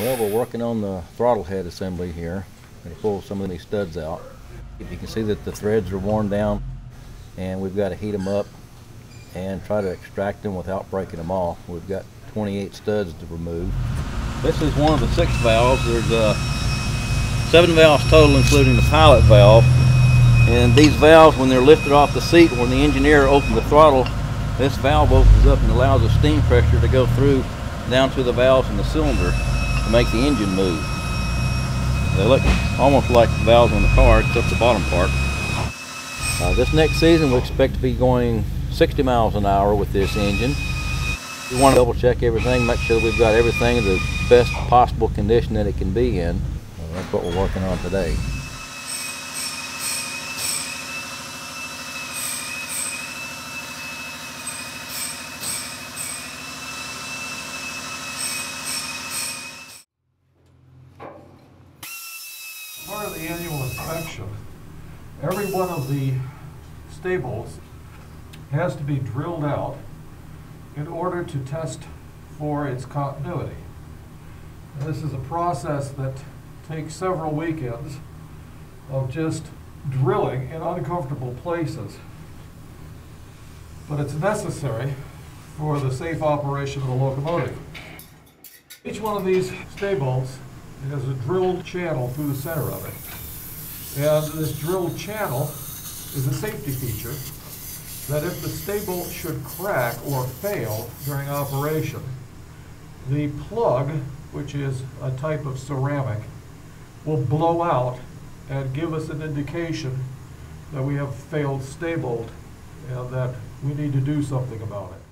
Well, we're working on the throttle head assembly here. We're going to pull some of these studs out. You can see that the threads are worn down, and we've got to heat them up and try to extract them without breaking them off. We've got 28 studs to remove. This is one of the 6 valves. There's 7 valves total, including the pilot valve. And these valves, when they're lifted off the seat, when the engineer opens the throttle, this valve opens up and allows the steam pressure to go through down to the valves in the cylinder to make the engine move. They look almost like the valves on the car, except the bottom part. This next season, we expect to be going 60 miles an hour with this engine. We want to double check everything, make sure that we've got everything in the best possible condition that it can be in. Well, that's what we're working on today. Part of the annual inspection, every one of the staybolts has to be drilled out in order to test for its continuity. And this is a process that takes several weekends of just drilling in uncomfortable places, but it's necessary for the safe operation of the locomotive. Each one of these staybolts has a drilled channel through the center of it, and this drilled channel is a safety feature that if the staybolt should crack or fail during operation, the plug, which is a type of ceramic, will blow out and give us an indication that we have failed staybolt and that we need to do something about it.